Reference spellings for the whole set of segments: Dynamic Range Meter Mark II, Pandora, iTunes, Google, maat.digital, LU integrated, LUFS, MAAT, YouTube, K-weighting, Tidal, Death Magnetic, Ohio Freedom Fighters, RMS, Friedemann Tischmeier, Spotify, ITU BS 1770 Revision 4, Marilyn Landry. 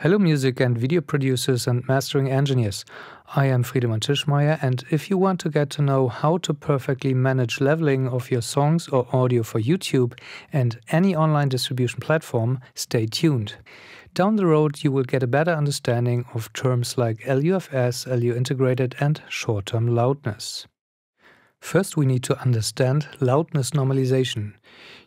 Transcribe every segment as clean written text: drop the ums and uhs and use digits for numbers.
Hello music and video producers and mastering engineers, I am Friedemann Tischmeier, and if you want to get to know how to perfectly manage leveling of your songs or audio for YouTube and any online distribution platform, stay tuned. Down the road you will get a better understanding of terms like LUFS, LU integrated and short-term loudness. First, we need to understand loudness normalization.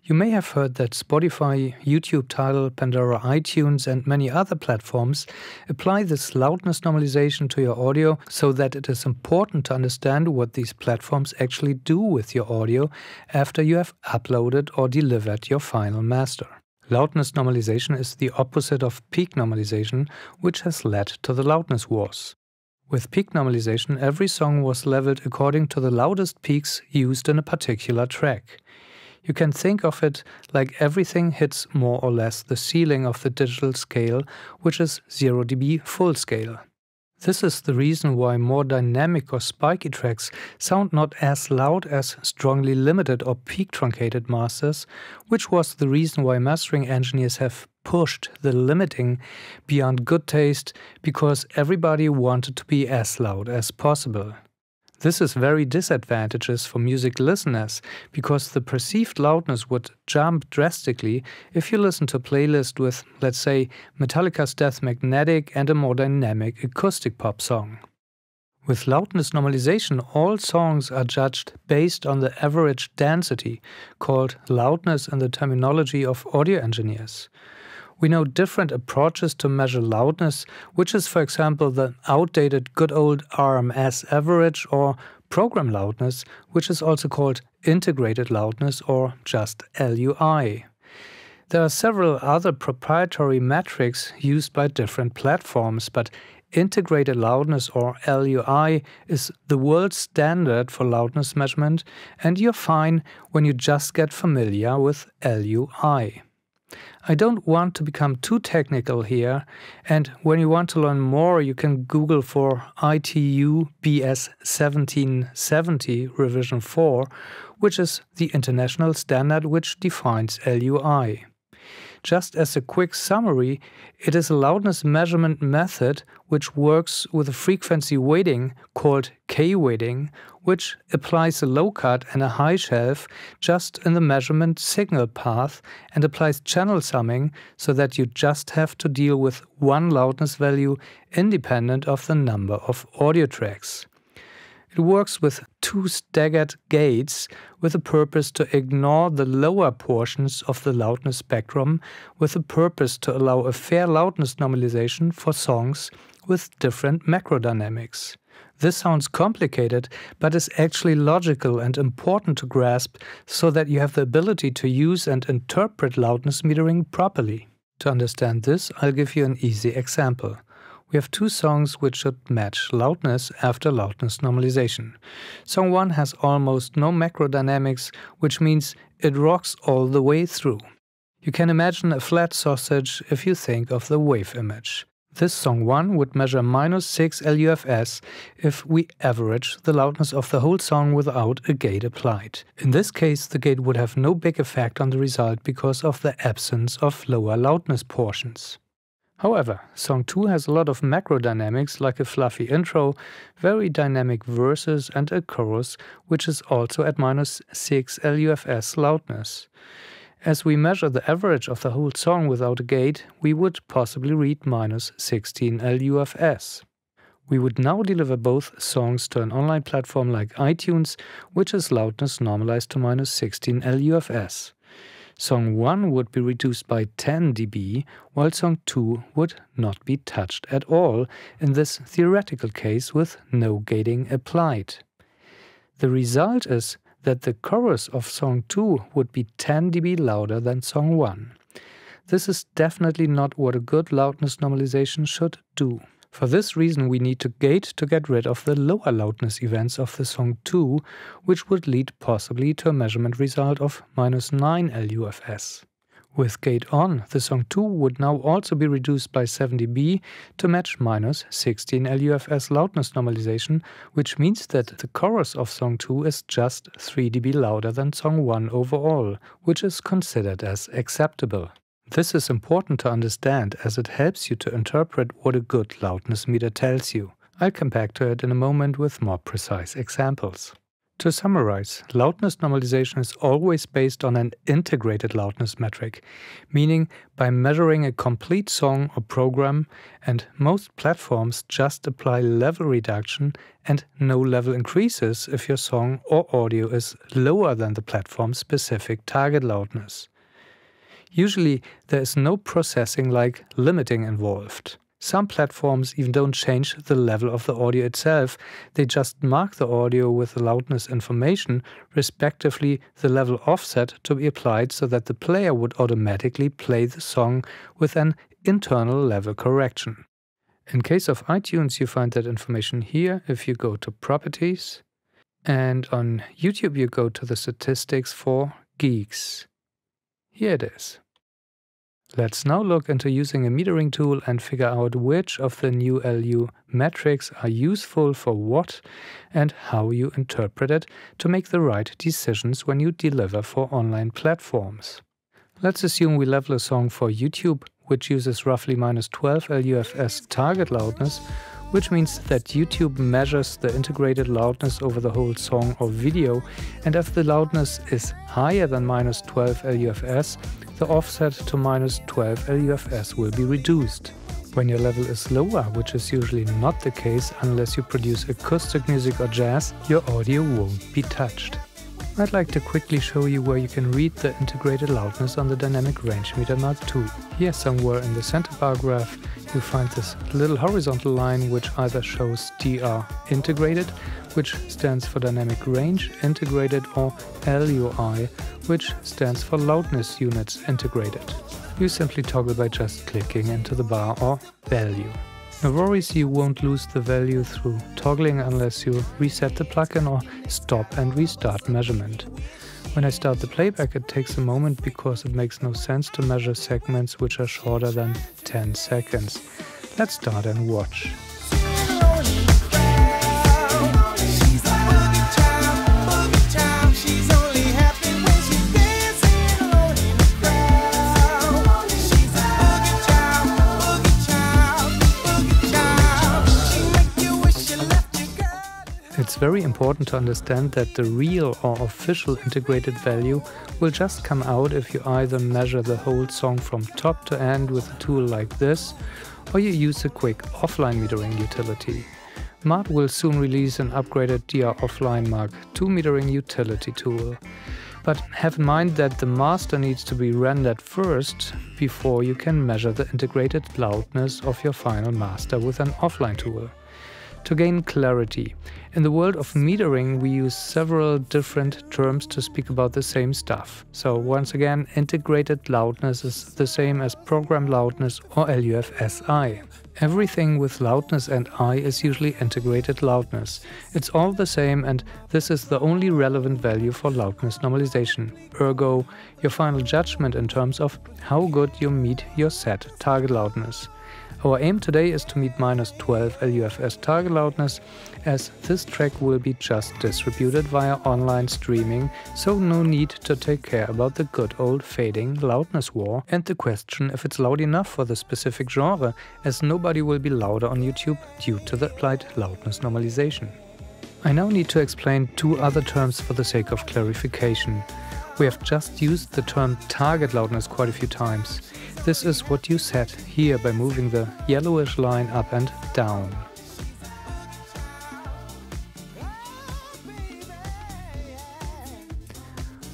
You may have heard that Spotify, YouTube, Tidal, Pandora, iTunes and many other platforms apply this loudness normalization to your audio, so that it is important to understand what these platforms actually do with your audio after you have uploaded or delivered your final master. Loudness normalization is the opposite of peak normalization, which has led to the loudness wars. With peak normalization, every song was leveled according to the loudest peaks used in a particular track. You can think of it like everything hits more or less the ceiling of the digital scale, which is 0 dB full scale. This is the reason why more dynamic or spiky tracks sound not as loud as strongly limited or peak truncated masters, which was the reason why mastering engineers have pushed the limiting beyond good taste, because everybody wanted to be as loud as possible. This is very disadvantageous for music listeners, because the perceived loudness would jump drastically if you listen to a playlist with, let's say, Metallica's Death Magnetic and a more dynamic acoustic pop song. With loudness normalization, all songs are judged based on the average density, called loudness in the terminology of audio engineers. We know different approaches to measure loudness, which is, for example, the outdated good old RMS average or program loudness, which is also called integrated loudness or just LUI. There are several other proprietary metrics used by different platforms, but integrated loudness or LUI is the world standard for loudness measurement, and you're fine when you just get familiar with LUI. I don't want to become too technical here, and when you want to learn more you can Google for ITU BS 1770 Revision 4, which is the international standard which defines LUI. Just as a quick summary, it is a loudness measurement method which works with a frequency weighting called K-weighting, which applies a low cut and a high shelf just in the measurement signal path and applies channel summing, so that you just have to deal with one loudness value independent of the number of audio tracks. It works with two staggered gates with the purpose to ignore the lower portions of the loudness spectrum, with the purpose to allow a fair loudness normalization for songs with different macro dynamics. This sounds complicated, but is actually logical and important to grasp, so that you have the ability to use and interpret loudness metering properly. To understand this, I'll give you an easy example. We have two songs which should match loudness after loudness normalization. Song 1 has almost no macro dynamics, which means it rocks all the way through. You can imagine a flat sausage if you think of the wave image. This song 1 would measure -6 LUFS if we average the loudness of the whole song without a gate applied. In this case, the gate would have no big effect on the result because of the absence of lower loudness portions. However, song 2 has a lot of macro dynamics, like a fluffy intro, very dynamic verses and a chorus, which is also at -6 LUFS loudness. As we measure the average of the whole song without a gate, we would possibly read -16 LUFS. We would now deliver both songs to an online platform like iTunes, which is loudness normalized to -16 LUFS. Song 1 would be reduced by 10 dB, while song 2 would not be touched at all, in this theoretical case with no gating applied. The result is that the chorus of song 2 would be 10 dB louder than song 1. This is definitely not what a good loudness normalization should do. For this reason, we need to gate to get rid of the lower loudness events of the song 2, which would lead possibly to a measurement result of -9 LUFS. With gate on, the song 2 would now also be reduced by 7 dB to match -16 LUFS loudness normalization, which means that the chorus of song 2 is just 3 dB louder than song 1 overall, which is considered as acceptable. This is important to understand as it helps you to interpret what a good loudness meter tells you. I'll come back to it in a moment with more precise examples. To summarize, loudness normalization is always based on an integrated loudness metric, meaning by measuring a complete song or program, and most platforms just apply level reduction and no level increases if your song or audio is lower than the platform-specific target loudness. Usually there is no processing like limiting involved. Some platforms even don't change the level of the audio itself, they just mark the audio with the loudness information, respectively the level offset to be applied so that the player would automatically play the song with an internal level correction. In case of iTunes you find that information here if you go to Properties, and on YouTube you go to the statistics for geeks. Here it is. Let's now look into using a metering tool and figure out which of the new LU metrics are useful for what and how you interpret it to make the right decisions when you deliver for online platforms. Let's assume we level a song for YouTube, which uses roughly -12 LUFS target loudness, which means that YouTube measures the integrated loudness over the whole song or video, and if the loudness is higher than -12 LUFS, the offset to -12 LUFS will be reduced. When your level is lower, which is usually not the case unless you produce acoustic music or jazz, your audio won't be touched. I'd like to quickly show you where you can read the integrated loudness on the Dynamic Range Meter Mark II. Here somewhere in the center bar graph you find this little horizontal line which either shows DR integrated, which stands for dynamic range integrated, or LUI, which stands for loudness units integrated. You simply toggle by just clicking into the bar or value. No worries, you won't lose the value through toggling unless you reset the plugin or stop and restart measurement. When I start the playback it takes a moment because it makes no sense to measure segments which are shorter than 10 seconds. Let's start and watch. It's very important to understand that the real or official integrated value will just come out if you either measure the whole song from top to end with a tool like this, or you use a quick offline metering utility. MAAT will soon release an upgraded DR Offline Mark II metering utility tool. But have in mind that the master needs to be rendered first before you can measure the integrated loudness of your final master with an offline tool. To gain clarity, in the world of metering we use several different terms to speak about the same stuff. So once again, integrated loudness is the same as program loudness or LUFSI. Everything with loudness and I is usually integrated loudness. It's all the same, and this is the only relevant value for loudness normalization. Ergo, your final judgment in terms of how good you meet your set target loudness. Our aim today is to meet -12 LUFS target loudness, as this track will be just distributed via online streaming, so no need to take care about the good old fading loudness war and the question if it's loud enough for the specific genre, as nobody will be louder on YouTube due to the applied loudness normalization. I now need to explain two other terms for the sake of clarification. We have just used the term target loudness quite a few times. This is what you set here by moving the yellowish line up and down.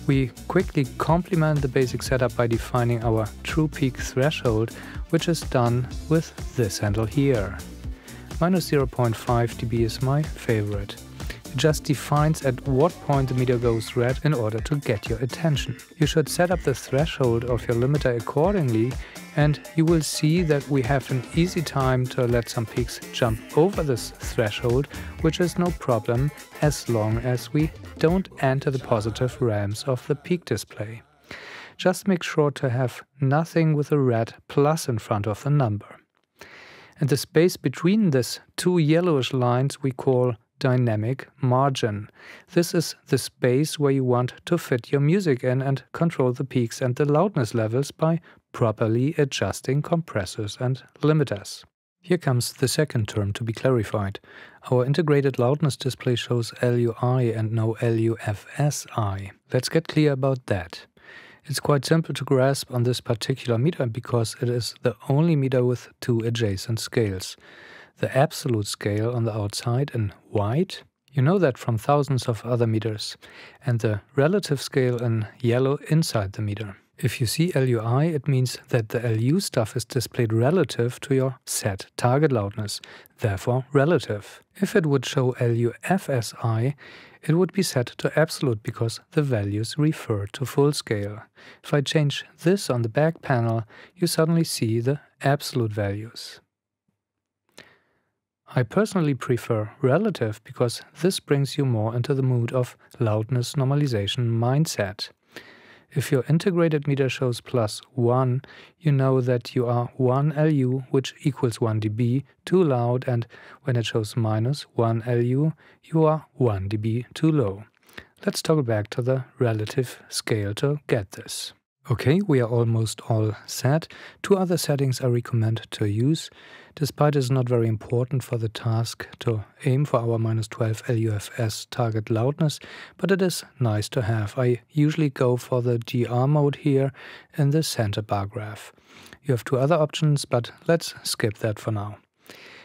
We quickly complement the basic setup by defining our true peak threshold, which is done with this handle here. -0.5 dB is my favorite. Just defines at what point the meter goes red in order to get your attention. You should set up the threshold of your limiter accordingly, and you will see that we have an easy time to let some peaks jump over this threshold, which is no problem as long as we don't enter the positive realms of the peak display. Just make sure to have nothing with a red plus in front of the number. And the space between these two yellowish lines we call dynamic margin. This is the space where you want to fit your music in and control the peaks and the loudness levels by properly adjusting compressors and limiters. Here comes the second term to be clarified. Our integrated loudness display shows LUI and no LUFSI. Let's get clear about that. It's quite simple to grasp on this particular meter because it is the only meter with two adjacent scales. The absolute scale on the outside in white, you know that from thousands of other meters, and the relative scale in yellow inside the meter. If you see LUI, it means that the LU stuff is displayed relative to your set target loudness, therefore relative. If it would show LUFSI, it would be set to absolute because the values refer to full scale. If I change this on the back panel, you suddenly see the absolute values. I personally prefer relative because this brings you more into the mood of loudness normalization mindset. If your integrated meter shows +1, you know that you are 1 LU, which equals 1 dB, too loud, and when it shows -1 LU, you are 1 dB too low. Let's toggle back to the relative scale to get this. Okay, we are almost all set. Two other settings I recommend to use, despite it's not very important for the task to aim for our -12 LUFS target loudness, but it is nice to have. I usually go for the GR mode here in the center bar graph. You have two other options, but let's skip that for now.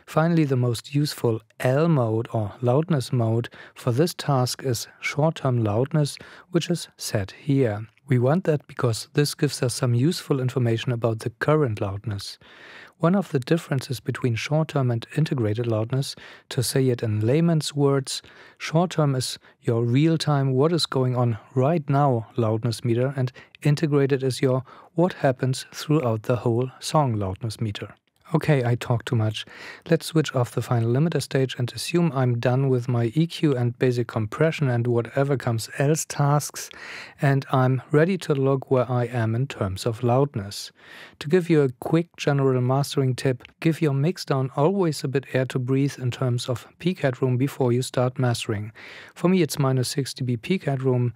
Finally, the most useful L mode or loudness mode for this task is short-term loudness, which is set here. We want that because this gives us some useful information about the current loudness. One of the differences between short-term and integrated loudness, to say it in layman's words, short-term is your real-time what is going on right now loudness meter, and integrated is your what happens throughout the whole song loudness meter. Okay, I talk too much. Let's switch off the final limiter stage and assume I'm done with my EQ and basic compression and whatever comes else tasks, and I'm ready to log where I am in terms of loudness. To give you a quick general mastering tip, give your mix down always a bit air to breathe in terms of peak headroom before you start mastering. For me it's -6 dB peak headroom,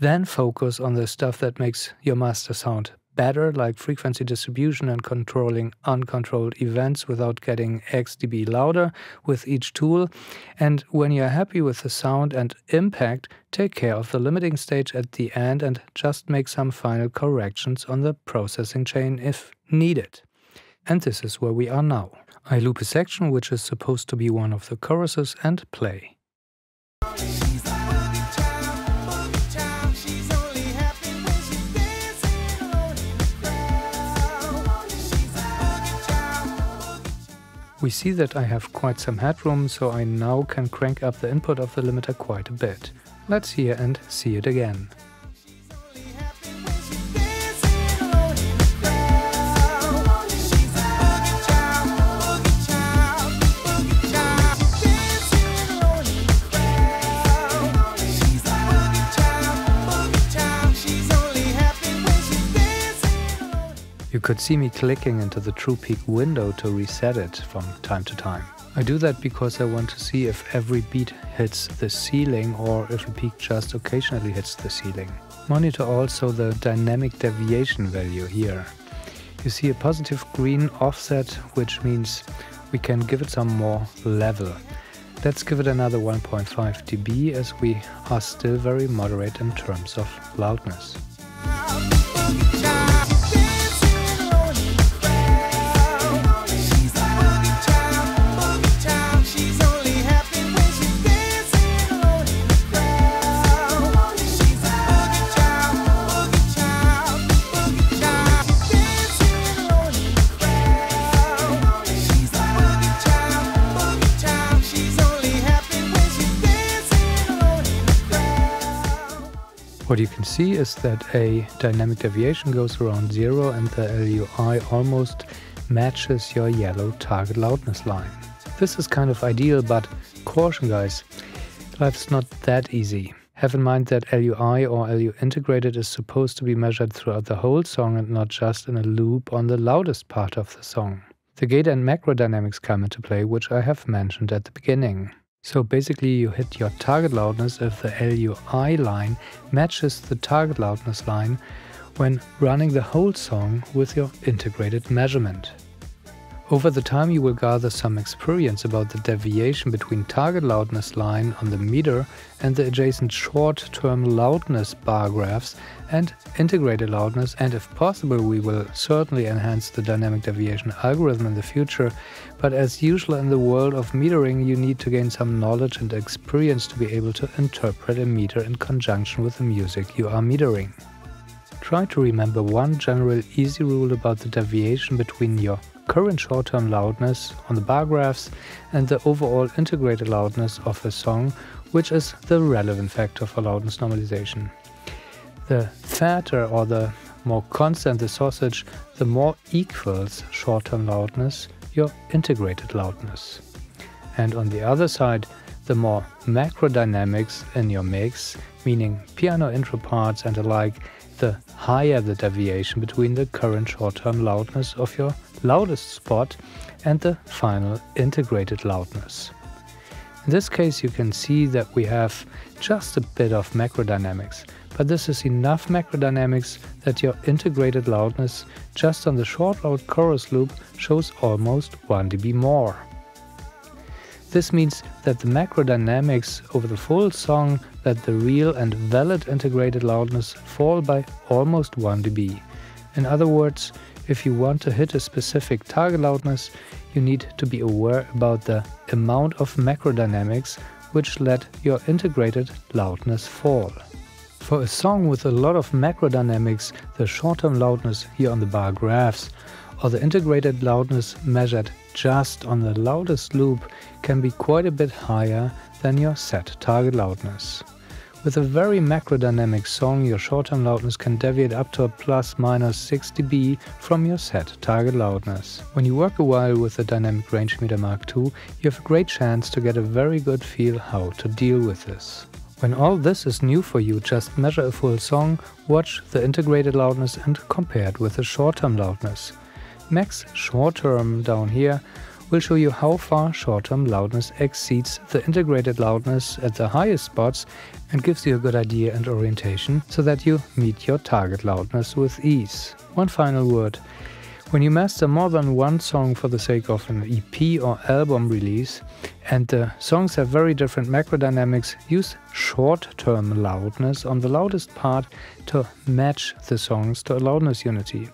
then focus on the stuff that makes your master sound better, like frequency distribution and controlling uncontrolled events without getting X dB louder with each tool. And when you're happy with the sound and impact, take care of the limiting stage at the end and just make some final corrections on the processing chain if needed. And this is where we are now. I loop a section which is supposed to be one of the choruses and play. We see that I have quite some headroom, so I now can crank up the input of the limiter quite a bit. Let's hear and see it again. You could see me clicking into the True Peak window to reset it from time to time. I do that because I want to see if every beat hits the ceiling or if a peak just occasionally hits the ceiling. Monitor also the dynamic deviation value here. You see a positive green offset, which means we can give it some more level. Let's give it another 1.5 dB as we are still very moderate in terms of loudness. What you can see is that a dynamic deviation goes around 0 and the LUI almost matches your yellow target loudness line. This is kind of ideal, but caution guys, life's not that easy. Have in mind that LUI or LU integrated is supposed to be measured throughout the whole song and not just in a loop on the loudest part of the song. The gate and macro dynamics come into play, which I have mentioned at the beginning. So basically you hit your target loudness if the LUI line matches the target loudness line when running the whole song with your integrated measurement. Over the time you will gather some experience about the deviation between target loudness line on the meter and the adjacent short-term loudness bar graphs and integrated loudness, and if possible we will certainly enhance the dynamic deviation algorithm in the future, but as usual in the world of metering you need to gain some knowledge and experience to be able to interpret a meter in conjunction with the music you are metering. Try to remember one general easy rule about the deviation between your current short-term loudness on the bar graphs and the overall integrated loudness of a song, which is the relevant factor for loudness normalization. The fatter or the more constant the sausage, the more equals short-term loudness your integrated loudness. And on the other side, the more macrodynamics in your mix, meaning piano intro parts and alike, the higher the deviation between the current short-term loudness of your loudest spot and the final integrated loudness. In this case you can see that we have just a bit of macrodynamics, but this is enough macrodynamics that your integrated loudness just on the short loud chorus loop shows almost 1 dB more. This means that the macrodynamics over the full song let the real and valid integrated loudness fall by almost 1 dB. In other words, if you want to hit a specific target loudness, you need to be aware about the amount of macrodynamics which let your integrated loudness fall. For a song with a lot of macrodynamics, the short-term loudness here on the bar graphs or the integrated loudness measured just on the loudest loop can be quite a bit higher than your set target loudness. With a very macrodynamic song, your short-term loudness can deviate up to a ±6 dB from your set target loudness. When you work a while with the Dynamic Range Meter Mark II, you have a great chance to get a very good feel how to deal with this. When all this is new for you, just measure a full song, watch the integrated loudness and compare it with the short-term loudness. Max short-term down here will show you how far short-term loudness exceeds the integrated loudness at the highest spots and gives you a good idea and orientation so that you meet your target loudness with ease. One final word. When you master more than one song for the sake of an EP or album release and the songs have very different macrodynamics, use short-term loudness on the loudest part to match the songs to a loudness unity.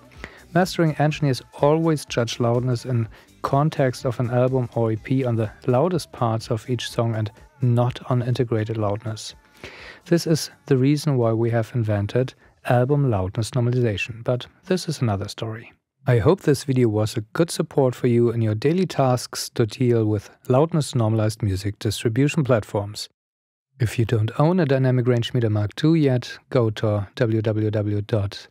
Mastering engineers always judge loudness in context of an album or EP on the loudest parts of each song and not on integrated loudness. This is the reason why we have invented album loudness normalization, but this is another story. I hope this video was a good support for you in your daily tasks to deal with loudness normalized music distribution platforms. If you don't own a Dynamic Range Meter Mark II yet, go to www.maat.digital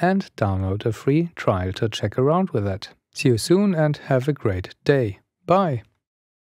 and download a free trial to check around with it. See you soon and have a great day. Bye!